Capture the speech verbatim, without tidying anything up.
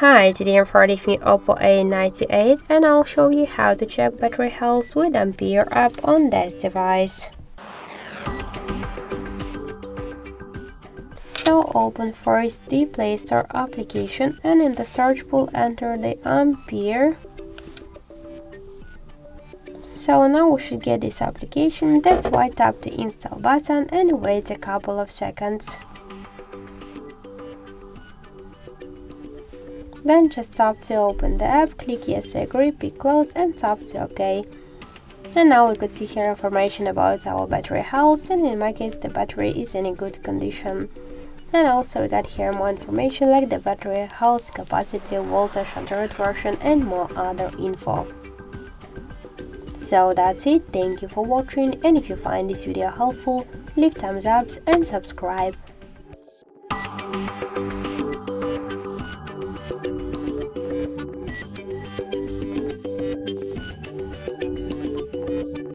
Hi, today I'm for reviewing OPPO A ninety-eight and I'll show you how to check battery health with Ampere app on this device. So open first the Play Store application and in the search pool enter the Ampere. So now we should get this application, that's why tap the install button and wait a couple of seconds. Then just tap to open the app, click yes, agree, pick close and tap to OK. And now we could see here information about our battery health, and in my case the battery is in a good condition. And also we got here more information like the battery health, capacity, voltage, Android version and more other info. So that's it, thank you for watching, and if you find this video helpful, leave thumbs up and subscribe.